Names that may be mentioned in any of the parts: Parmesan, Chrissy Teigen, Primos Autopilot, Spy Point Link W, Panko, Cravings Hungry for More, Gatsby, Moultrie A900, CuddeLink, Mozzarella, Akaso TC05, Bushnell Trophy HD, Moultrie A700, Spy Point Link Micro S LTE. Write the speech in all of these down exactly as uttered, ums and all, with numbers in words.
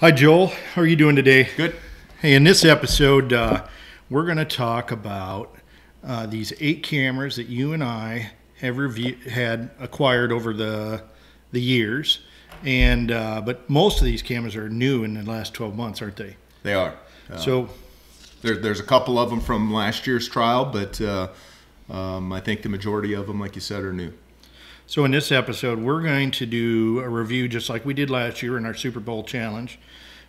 Hi Joel, how are you doing today? Good. Hey, in this episode, uh, we're going to talk about uh, these eight cameras that you and I have reviewed, had acquired over the the years, and uh, but most of these cameras are new in the last twelve months, aren't they? They are. Uh, so there, there's a couple of them from last year's trial, but uh, um, I think the majority of them, like you said, are new. So in this episode, we're going to do a review just like we did last year in our Super Bowl challenge,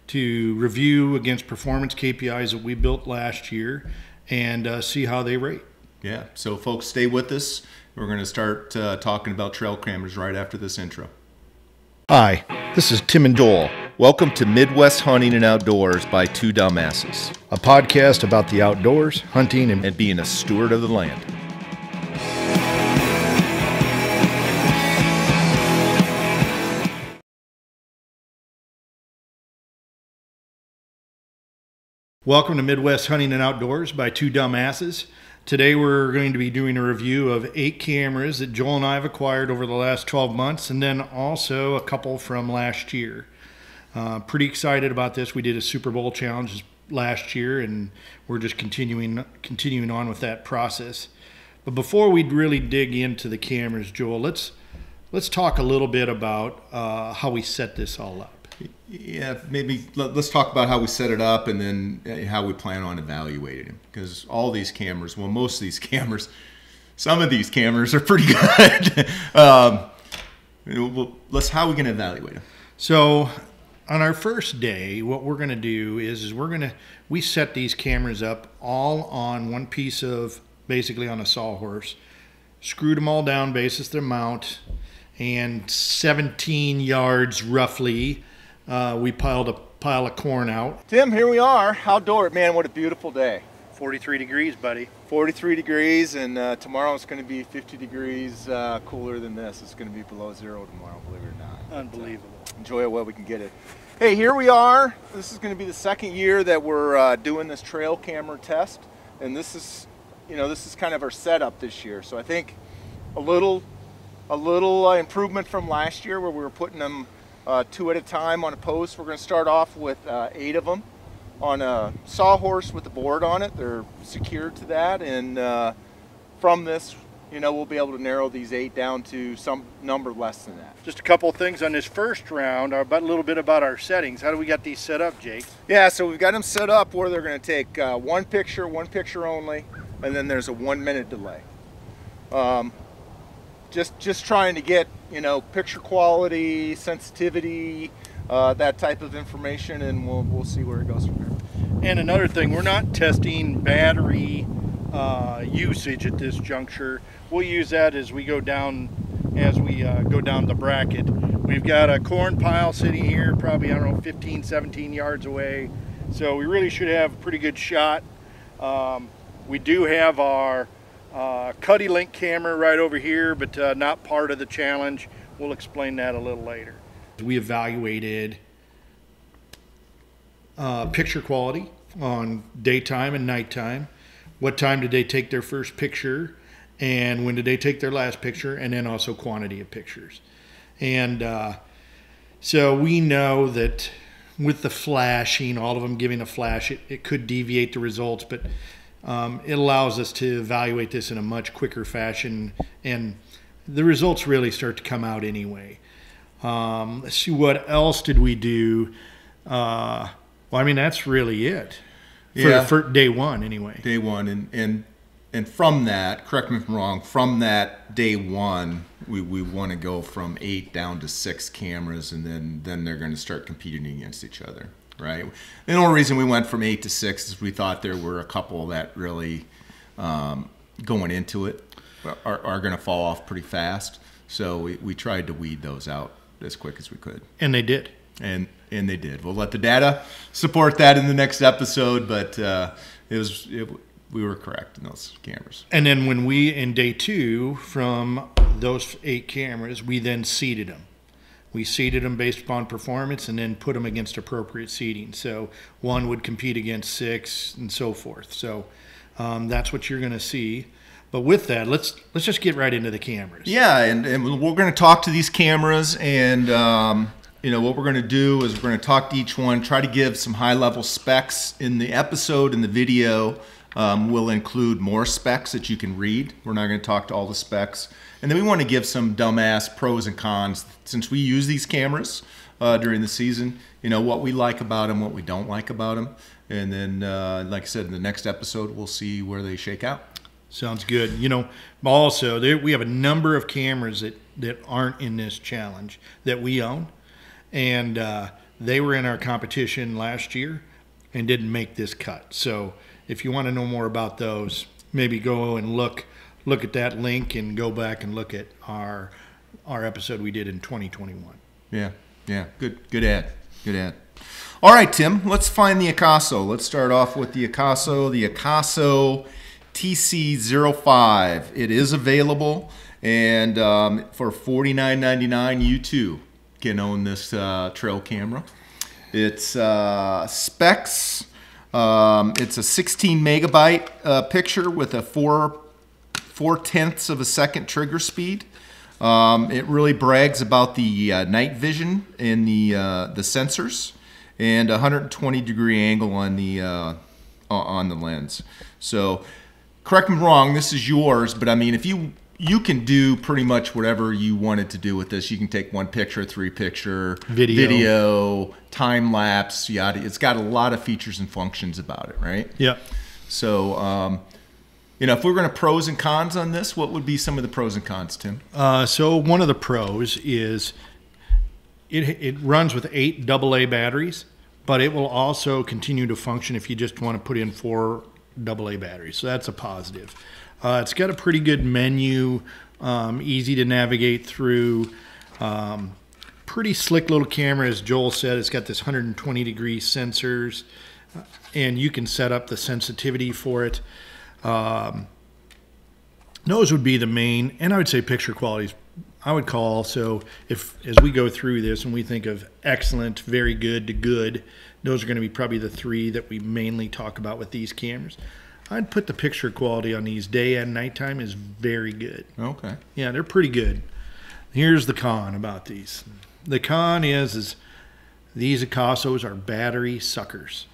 to review against performance K P Is that we built last year and uh, see how they rate. Yeah, so folks, stay with us. We're going to start uh, talking about trail cameras right after this intro. Hi, this is Tim and Joel. Welcome to Midwest Hunting and Outdoors by Two Dumbasses, a podcast about the outdoors, hunting, and, and being a steward of the land. Welcome to Midwest Hunting and Outdoors by Two Dumbasses. Today we're going to be doing a review of eight cameras that Joel and I have acquired over the last twelve months, and then also a couple from last year. Uh, pretty excited about this. We did a Super Bowl challenge last year, and we're just continuing, continuing on with that process. But before we really dig into the cameras, Joel, let's, let's talk a little bit about uh, how we set this all up. Yeah, maybe let's talk about how we set it up and then how we plan on evaluating them. Because all these cameras, well, most of these cameras, some of these cameras are pretty good. um, well, let's, how are we going to evaluate them? So on our first day, what we're going to do is, is we're going to, we set these cameras up all on one piece of, basically on a sawhorse, screwed them all down, basis their mount, and seventeen yards roughly, Uh, we piled a pile of corn out. Tim, here we are, outdoors. Man, what a beautiful day. forty-three degrees, buddy. forty-three degrees, and uh, tomorrow it's going to be fifty degrees uh, cooler than this. It's going to be below zero tomorrow, believe it or not. Unbelievable. So enjoy it while we can get it. Hey, here we are. This is going to be the second year that we're uh, doing this trail camera test, and this is, you know, this is kind of our setup this year. So I think a little, a little uh, improvement from last year, where we were putting them Uh, two at a time on a post. We're going to start off with uh, eight of them on a sawhorse with a board on it. They're secured to that, and uh, from this, you know, we'll be able to narrow these eight down to some number less than that. Just a couple of things on this first round, about a little bit about our settings. How do we got these set up, Jake? Yeah, so we've got them set up where they're going to take uh, one picture, one picture only, and then there's a one minute delay. Um, Just, just trying to get, you know, picture quality, sensitivity, uh, that type of information, and we'll, we'll see where it goes from here. And another thing, we're not testing battery uh, usage at this juncture. We'll use that as we go down, as we uh, go down the bracket. We've got a corn pile sitting here, probably, I don't know, fifteen, seventeen yards away. So we really should have a pretty good shot. Um, we do have our Uh, CuddeLink camera right over here, but uh, not part of the challenge. We'll explain that a little later. We evaluated uh, picture quality on daytime and nighttime. What time did they take their first picture, and when did they take their last picture, and then also quantity of pictures. And uh, so we know that with the flashing, all of them giving a flash, it, it could deviate the results, but Um, it allows us to evaluate this in a much quicker fashion, and the results really start to come out anyway. Um, let's see, what else did we do? Uh, well, I mean, that's really it for, yeah. for day one anyway. Day one, and, and, and from that, correct me if I'm wrong, from that day one, we, we want to go from eight down to six cameras, and then, then they're going to start competing against each other. Right. The only reason we went from eight to six is we thought there were a couple that really, um, going into it, are, are going to fall off pretty fast. So we, we tried to weed those out as quick as we could. And they did. And and they did. We'll let the data support that in the next episode, but uh, it was it, we were correct in those cameras. And then when we, in day two, from those eight cameras, we then seeded them. We seeded them based upon performance and then put them against appropriate seeding. So one would compete against six and so forth. So um, that's what you're going to see. But with that, let's let's just get right into the cameras. Yeah, and, and we're going to talk to these cameras, and um, You know, what we're going to do is we're going to talk to each one, try to give some high-level specs. In the episode, in the video, um, we'll include more specs that you can read. We're not going to talk to all the specs. And then we want to give some dumbass pros and cons. Since we use these cameras uh, during the season, you know, what we like about them, what we don't like about them. And then, uh, like I said, in the next episode, we'll see where they shake out. Sounds good. You know, also, there, we have a number of cameras that, that aren't in this challenge that we own. And uh, they were in our competition last year and didn't make this cut. So if you want to know more about those, maybe go and look look at that link and go back and look at our our episode we did in twenty twenty-one. Yeah, yeah, good, good ad, good ad. All right, Tim, let's find the Akaso. Let's start off with the Akaso, the Akaso T C zero five. It is available, and um, for forty-nine ninety-nine, you too can own this uh, trail camera. It's uh, specs. Um, it's a sixteen megabyte uh, picture with a four four tenths of a second trigger speed. Um, it really brags about the uh, night vision and the uh, the sensors, and one hundred twenty degree angle on the uh, on the lens. So, correct me if I'm wrong. This is yours, but I mean, if you You can do pretty much whatever you wanted to do with this. You can take one picture, three picture, video, video time lapse, yada. It's got a lot of features and functions about it, right? Yeah. So, um, you know, if we were going to pros and cons on this, what would be some of the pros and cons, Tim? Uh, so one of the pros is it, it runs with eight double A batteries, but it will also continue to function if you just want to put in four double A batteries. So that's a positive. Uh, it's got a pretty good menu, um, easy to navigate through. Um, pretty slick little camera, as Joel said. It's got this one hundred twenty degree sensors, and you can set up the sensitivity for it. Um, those would be the main, and I would say picture qualities. I would call also, if as we go through this and we think of excellent, very good to good, those are going to be probably the three that we mainly talk about with these cameras. I'd put the picture quality on these day and nighttime is very good. Okay. Yeah, they're pretty good. Here's the con about these. The con is, is these Akasos are battery suckers.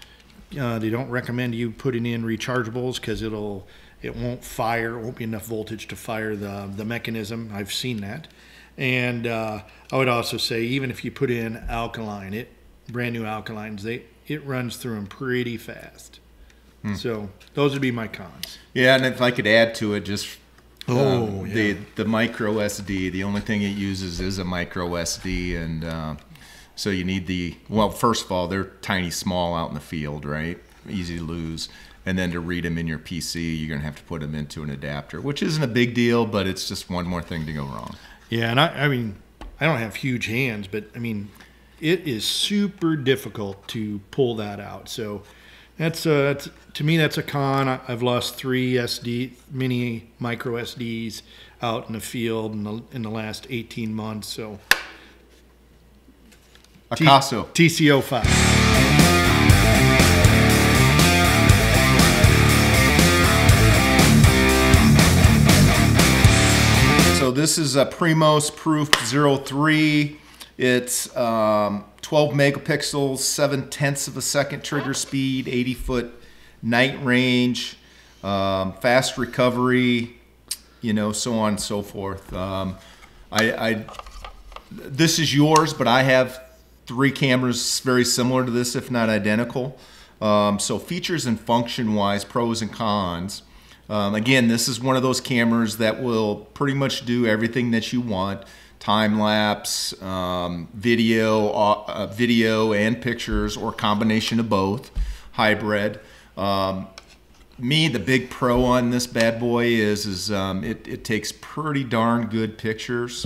Uh, they don't recommend you putting in rechargeables because it'll it won't fire. It won't be enough voltage to fire the the mechanism. I've seen that, and uh, I would also say even if you put in alkaline, it brand new alkalines, they it runs through them pretty fast. Hmm. So those would be my cons. Yeah, and if I could add to it, just oh, um, yeah. the the micro S D. The only thing it uses is a micro S D, and uh, so you need the well. First of all, they're tiny, small out in the field, right? Easy to lose, and then to read them in your P C, you're gonna have to put them into an adapter, which isn't a big deal, but it's just one more thing to go wrong. Yeah, and I, I mean, I don't have huge hands, but I mean, it is super difficult to pull that out. So. That's, a, that's to me, that's a con. I, I've lost three S D, mini micro S Ds out in the field in the, in the last eighteen months. So, Akaso T C zero five. So this is a Primos Proof oh three. It's um, twelve megapixels, seven tenths of a second trigger speed, eighty foot night range, um, fast recovery, you know, so on and so forth. Um, I, I, this is yours, but I have three cameras very similar to this, if not identical. Um, so features and function-wise, pros and cons. Um, again, this is one of those cameras that will pretty much do everything that you want. Time lapse, um, video, uh, video and pictures, or combination of both, hybrid. Um, me, the big pro on this bad boy is is um, it, it takes pretty darn good pictures.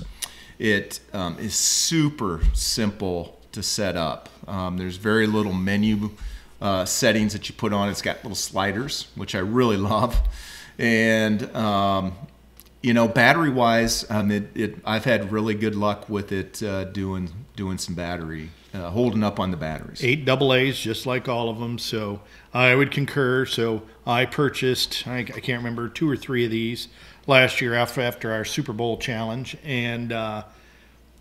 It um, is super simple to set up. Um, there's very little menu uh, settings that you put on. It's got little sliders, which I really love, and. Um, You know, battery-wise, um, it, it, I've had really good luck with it uh, doing doing some battery, uh, holding up on the batteries. Eight double A's, just like all of them. So I would concur. So I purchased, I, I can't remember, two or three of these last year after after our Super Bowl challenge, and uh,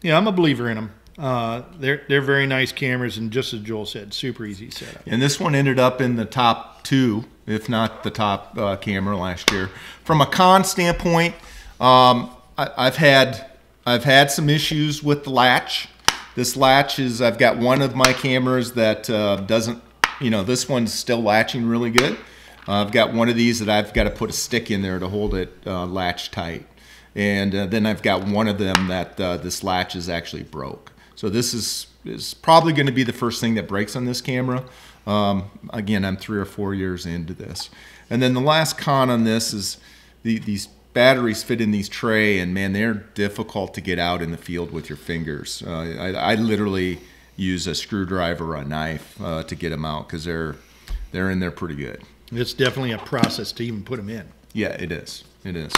yeah, I'm a believer in them. Uh, they're, they're very nice cameras, and just as Joel said, super easy setup. And this one ended up in the top two, if not the top uh, camera last year. From a con standpoint, um, I, I've had I've had some issues with the latch. This latch is, I've got one of my cameras that uh, doesn't, you know, this one's still latching really good. Uh, I've got one of these that I've got to put a stick in there to hold it uh, latch tight. And uh, then I've got one of them that uh, this latch is actually broke. So this is, is probably going to be the first thing that breaks on this camera. Um, again, I'm three or four years into this. And then the last con on this is the, these batteries fit in these tray, and man, they're difficult to get out in the field with your fingers. Uh, I, I literally use a screwdriver or a knife uh, to get them out because they're, they're in there pretty good. It's definitely a process to even put them in. Yeah, it is. It is.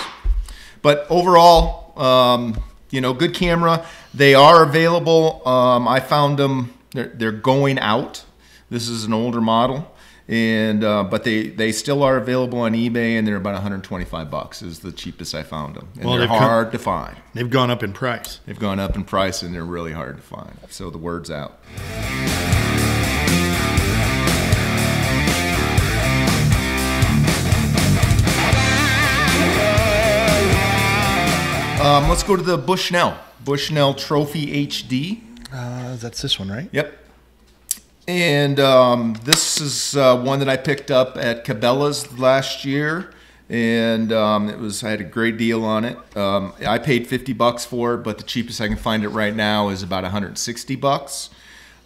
But overall, um, you know, good camera. They are available. Um, I found them. They're, they're going out. This is an older model, and uh, but they they still are available on eBay, and they're about one hundred twenty-five bucks is the cheapest I found them. And well, they're hard come, to find. They've gone up in price. They've gone up in price, and they're really hard to find. So the word's out. Um, let's go to the Bushnell. Bushnell Trophy H D. Uh, that's this one, right? Yep. And um, this is uh, one that I picked up at Cabela's last year, and um, it was I had a great deal on it. Um, I paid fifty bucks for it, but the cheapest I can find it right now is about one hundred sixty bucks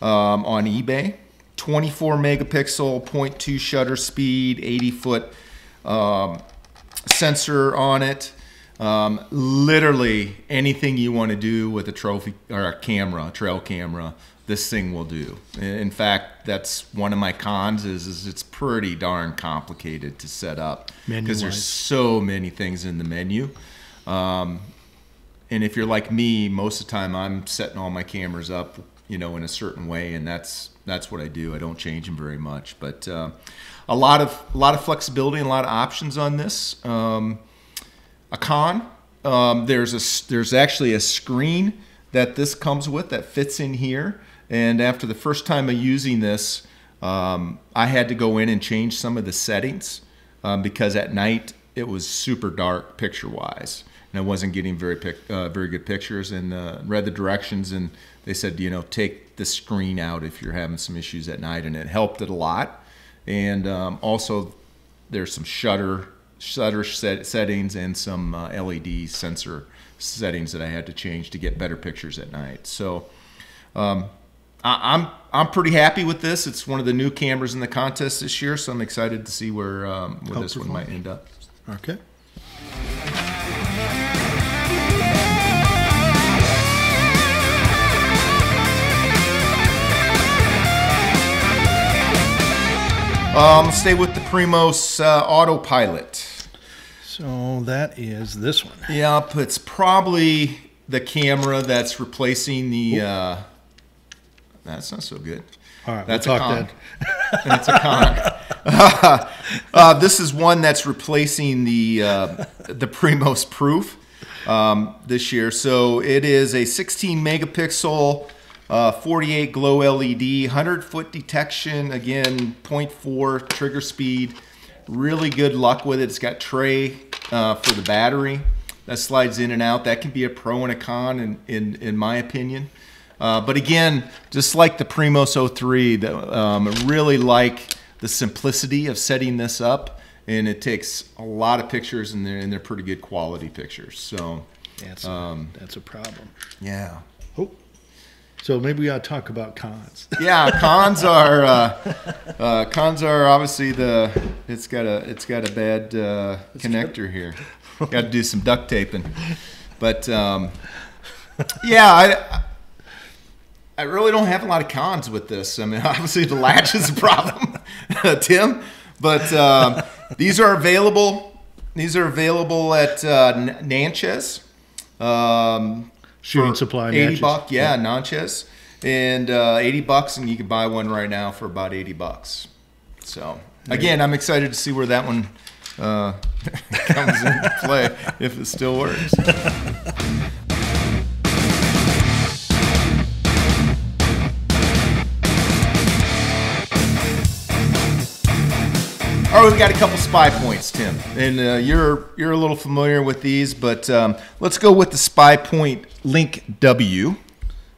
um, on eBay. twenty-four megapixel, point two shutter speed, eighty foot um, sensor on it. Um, literally anything you want to do with a trophy or a camera, a trail camera, this thing will do. In fact, that's one of my cons is, is it's pretty darn complicated to set up because there's so many things in the menu. Um, and if you're like me, most of the time I'm setting all my cameras up, you know, in a certain way, and that's that's what I do. I don't change them very much, but uh, a lot of a lot of flexibility and a lot of options on this. Um, A con, um, there's a there's actually a screen that this comes with that fits in here, and after the first time of using this, um, I had to go in and change some of the settings um, because at night it was super dark picture wise, and I wasn't getting very pic uh, very good pictures. And uh, read the directions, and they said, you know, take the screen out if you're having some issues at night, and it helped it a lot. And um, also, there's some shutter. shutter set settings and some uh, L E D sensor settings that I had to change to get better pictures at night. So um, I, I'm I'm pretty happy with this. It's one of the new cameras in the contest this year, so I'm excited to see where um, where this one might end up. Okay. Um, stay with the Primos uh, Autopilot. So that is this one. Yep, it's probably the camera that's replacing the... Uh, that's not so good. All right, that's we'll a talk con. That's a con. uh, this is one that's replacing the uh, the Primos Proof um, this year. So it is a sixteen megapixel. Uh, forty-eight glow L E D, one hundred foot detection, again, point four trigger speed. Really good luck with it. It's got tray uh, for the battery that slides in and out. That can be a pro and a con in, in, in my opinion. Uh, but again, just like the Primos oh three, the, um, I really like the simplicity of setting this up. And it takes a lot of pictures, and they're, and they're pretty good quality pictures. So that's, um, that's a problem. Yeah. Oh. So maybe we ought to talk about cons. Yeah, cons are uh, uh, cons are obviously the it's got a it's got a bad uh, connector here. Got to do some duct taping, but um, yeah, I I really don't have a lot of cons with this. I mean, obviously the latch is a problem, Tim, but um, these are available. These are available at uh, Natchez. Um, Shooting supply, eighty bucks, yeah, yeah. Natchez, and uh, eighty bucks, and you can buy one right now for about eighty bucks. So again, I'm excited to see where that one uh, comes into play if it still works. We've got a couple spy points, Tim, and uh, you're you're a little familiar with these, but um, let's go with the Spy Point Link W.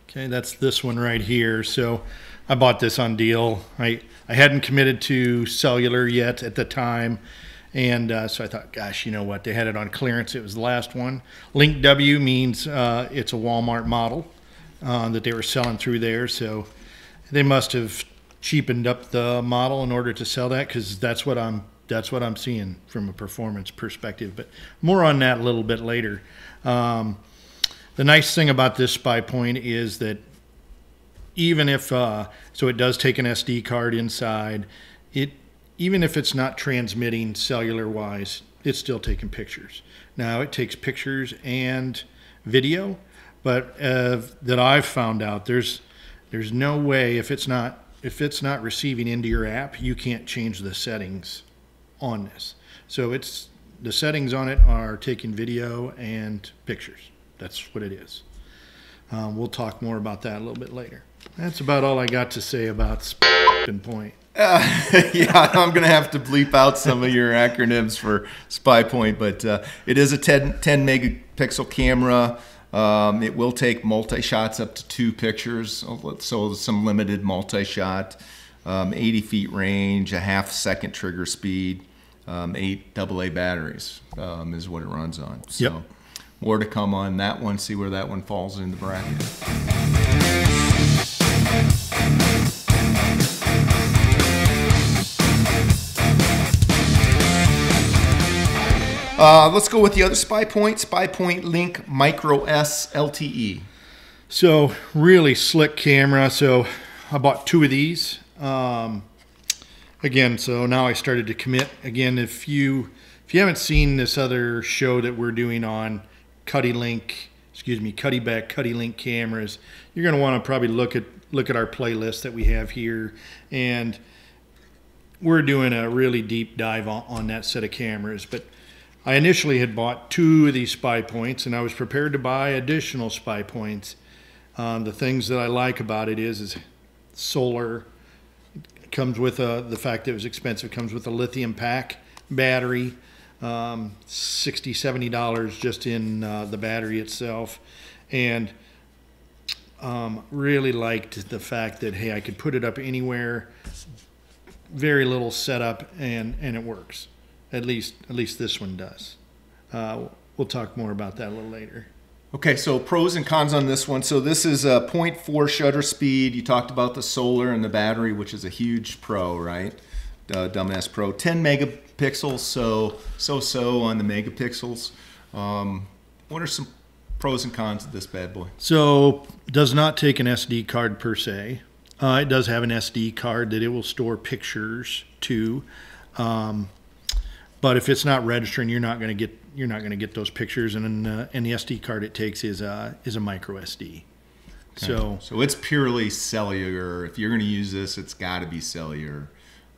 Okay, that's this one right here. So I bought this on deal. I I hadn't committed to cellular yet at the time, and uh, so I thought, gosh, you know what? They had it on clearance. It was the last one. Link W means uh, it's a Walmart model uh, that they were selling through there. So they must have cheapened up the model in order to sell that, because that's what I'm that's what I'm seeing from a performance perspective. But more on that a little bit later. Um, the nice thing about this Spy Point is that even if uh, so, it does take an S D card inside. It even if it's not transmitting cellular wise, it's still taking pictures. Now it takes pictures and video, but uh, that I've found out there's there's no way if it's not If it's not receiving into your app, you can't change the settings on this. So it's the settings on it are taking video and pictures. That's what it is. Um, we'll talk more about that a little bit later. That's about all I got to say about Spy Point. Uh, yeah, I'm going to have to bleep out some of your acronyms for Spy Point, but uh, it is a ten, ten megapixel camera. Um, it will take multi-shots up to two pictures, so some limited multi-shot, um, eighty feet range, a half second trigger speed, um, eight double A batteries um, is what it runs on. So yep. More to come on that one, see where that one falls in the bracket. Uh, let's go with the other Spy Point, Spy Point Link Micro S L T E. So really slick camera. So I bought two of these. Um, again, so now I started to commit. Again, if you if you haven't seen this other show that we're doing on CuddeLink, excuse me, CuddeBack, CuddeLink cameras, you're going to want to probably look at look at our playlist that we have here, and we're doing a really deep dive on, on that set of cameras, but I initially had bought two of these Spy Points, and I was prepared to buy additional Spy Points. Um, the things that I like about it is, is solar. It comes with a, the fact that it was expensive. It comes with a lithium pack battery, um, sixty, seventy dollars just in uh, the battery itself. And um, really liked the fact that, hey, I could put it up anywhere, very little setup, and, and it works. At least, at least this one does. Uh, we'll talk more about that a little later. Okay, so pros and cons on this one. So this is a point four shutter speed. You talked about the solar and the battery, which is a huge pro, right? Uh, dumbass pro. ten megapixels, so so so on the megapixels. Um, what are some pros and cons of this bad boy? So does not take an S D card per se. Uh, it does have an S D card that it will store pictures to. Um, But if it's not registering, you're not going to get you're not going to get those pictures, and uh, and the S D card it takes is a is a micro S D. Okay. So so it's purely cellular. If you're going to use this, it's got to be cellular.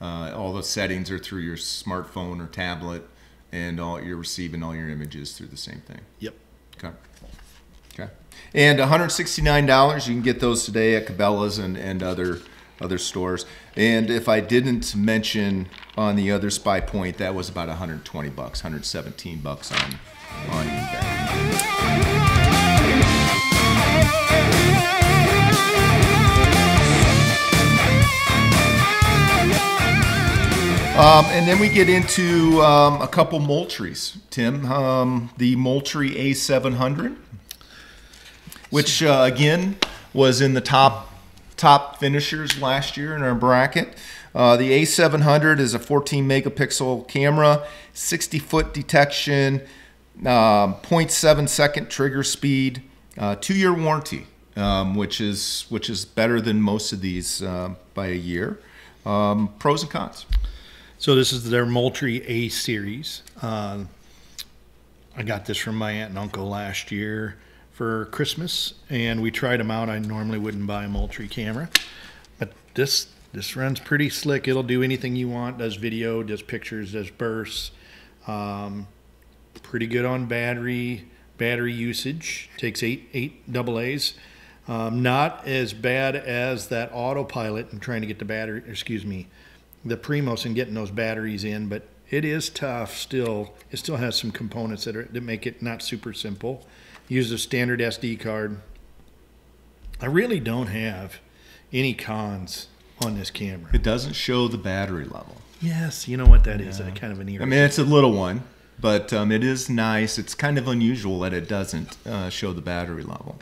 Uh, all the settings are through your smartphone or tablet, and all you're receiving all your images through the same thing. Yep. Okay. Okay. And one hundred sixty-nine dollars. You can get those today at Cabela's and and other. other stores. And if I didn't mention on the other Spy Point, that was about one hundred twenty bucks, one hundred seventeen bucks on, on eBay. Um, and then we get into um, a couple Moultries, Tim. Um, the Moultrie A seven hundred, which uh, again was in the top top finishers last year in our bracket. Uh, the A seven hundred is a fourteen megapixel camera, sixty foot detection, uh, point seven second trigger speed, uh, two year warranty, um, which is which is better than most of these uh, by a year. Um, pros and cons. So this is their Moultrie A series. Uh, I got this from my aunt and uncle last year for Christmas, and we tried them out. I normally wouldn't buy a Moultrie camera, but this this runs pretty slick. It'll do anything you want. Does video, does pictures, does bursts. Um, pretty good on battery battery usage. Takes eight eight double A's. Um, not as bad as that autopilot. I'm trying to get the battery. Excuse me, the Primos and getting those batteries in, but it is tough still. It still has some components that, are, that make it not super simple. Use a standard S D card. I really don't have any cons on this camera. It doesn't show the battery level. Yes, you know what that yeah. is, a kind of an irritation. I mean, it's a little one, but um, it is nice. It's kind of unusual that it doesn't uh, show the battery level.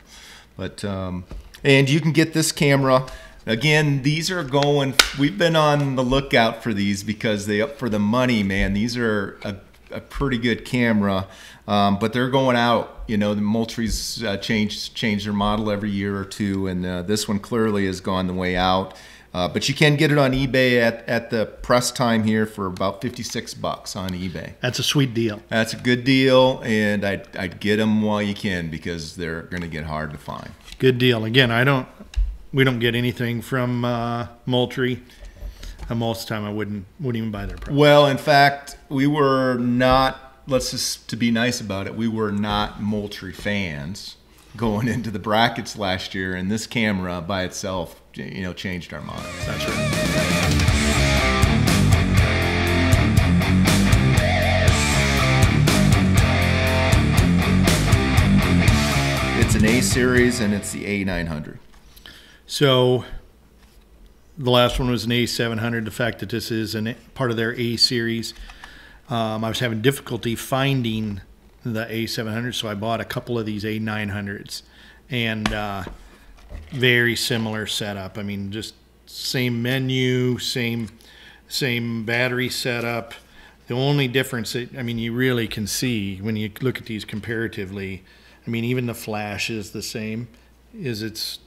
But um, and you can get this camera. Again, these are going, we've been on the lookout for these because they up for the money, man. These are a, a pretty good camera, um, but they're going out. You know, the Moultrie's uh, changed, changed their model every year or two, and uh, this one clearly has gone the way out. Uh, but you can get it on eBay at, at the press time here for about fifty-six bucks on eBay. That's a sweet deal. That's a good deal, and I'd, I'd get them while you can because they're going to get hard to find. Good deal. Again, I don't... We don't get anything from uh, Moultrie. And most of the time, I wouldn't wouldn't even buy their product. Well, in fact, we were not. Let's just to be nice about it. We were not Moultrie fans going into the brackets last year, and this camera by itself, you know, changed our mind. That's right. It's an A series, and it's the A nine hundred. So the last one was an A seven hundred. The fact that this is an, part of their A series, um, I was having difficulty finding the A seven hundred, so I bought a couple of these A nine hundreds. And uh, very similar setup. I mean, just same menu, same, same battery setup. The only difference, that, I mean, you really can see when you look at these comparatively, I mean, even the flash is the same, is it's...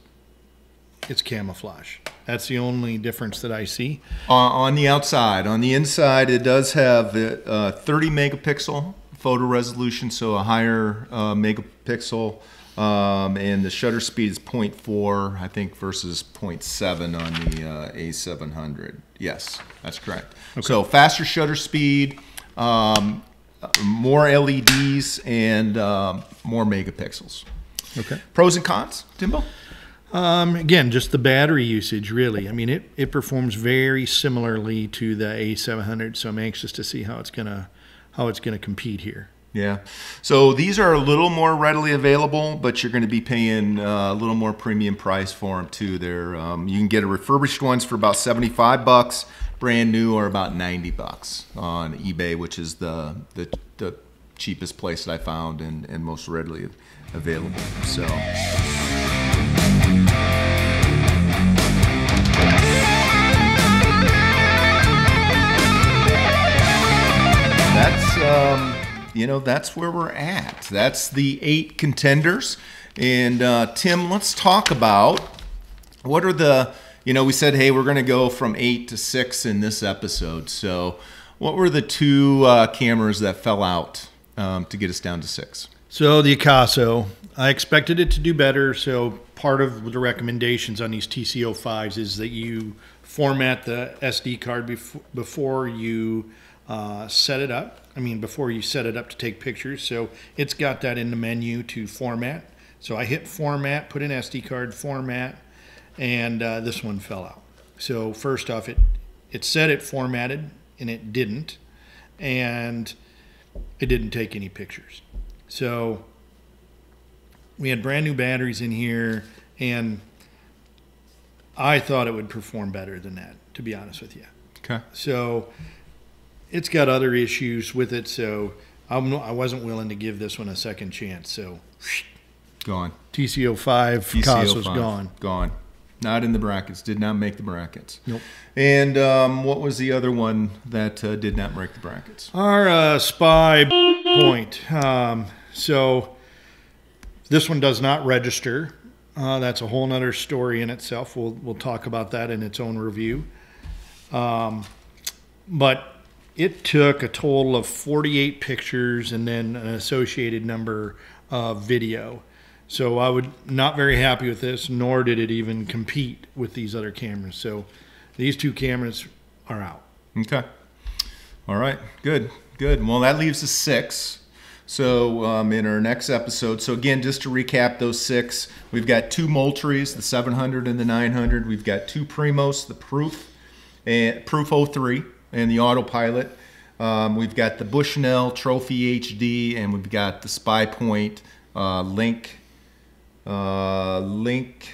It's camouflage. That's the only difference that I see. Uh, on the outside. On the inside, it does have a uh, thirty megapixel photo resolution, so a higher uh, megapixel, um, and the shutter speed is zero point four, I think, versus zero point seven on the uh, A seven hundred. Yes, that's correct. Okay. So faster shutter speed, um, more L E Ds, and um, more megapixels. Okay. Pros and cons, Timbo? Um, again, just the battery usage, really. I mean, it, it performs very similarly to the A seven hundred, so I'm anxious to see how it's gonna how it's gonna compete here. Yeah. So these are a little more readily available, but you're going to be paying uh, a little more premium price for them too. They're um, you can get a refurbished ones for about seventy-five bucks, brand new or about ninety bucks on eBay, which is the the, the cheapest place that I found and and most readily available. So. That's, um, you know, that's where we're at. That's the eight contenders. And uh, Tim, let's talk about what are the, you know, we said, hey, we're going to go from eight to six in this episode. So what were the two uh, cameras that fell out um, to get us down to six? So the Akaso, I expected it to do better. So part of the recommendations on these T C oh fives is that you format the S D card bef before you... Uh, set it up. I mean, before you set it up to take pictures. So it's got that in the menu to format. So I hit format, put in S D card format, and uh, this one fell out. So first off, it it said it formatted, and it didn't, and it didn't take any pictures. So we had brand new batteries in here, and I thought it would perform better than that, to be honest with you. Okay. So. It's got other issues with it, so I'm, I wasn't willing to give this one a second chance. So, gone. T C oh five, Akaso's gone. Gone. Not in the brackets. Did not make the brackets. Nope. And um, what was the other one that uh, did not break the brackets? Our uh, Spy Point. Um, so this one does not register. Uh, that's a whole nother story in itself. We'll we'll talk about that in its own review. Um, but. It took a total of forty-eight pictures and then an associated number of video. So I was not very happy with this, nor did it even compete with these other cameras. So these two cameras are out. Okay. All right. Good. Good. Well, that leaves us six. So um, in our next episode, so again, just to recap those six, we've got two Moultries, the seven hundred and the nine hundred. We've got two Primos, the Proof and Proof oh three and the Autopilot. Um, we've got the Bushnell Trophy H D, and we've got the Spy Point uh, Link uh, Link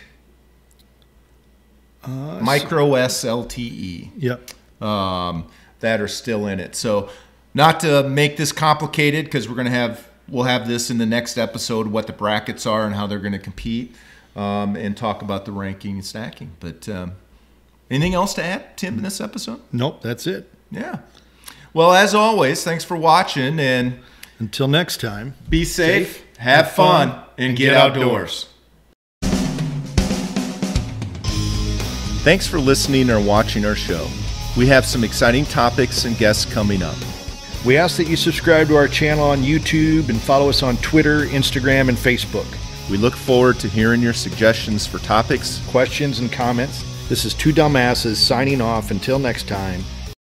uh, Micro S L T E. Yep. Um, that are still in it. So, not to make this complicated, because we're going to have we'll have this in the next episode, what the brackets are and how they're going to compete, um, and talk about the ranking and stacking. But um, anything else to add, Tim, in this episode? Nope, that's it. Yeah. Well, as always, thanks for watching, and until next time, be safe, safe have, have fun, fun and, and get, get outdoors. outdoors. Thanks for listening or watching our show. We have some exciting topics and guests coming up. We ask that you subscribe to our channel on YouTube and follow us on Twitter, Instagram, and Facebook. We look forward to hearing your suggestions for topics, questions, and comments. This is Two Dumbasses signing off. Until next time.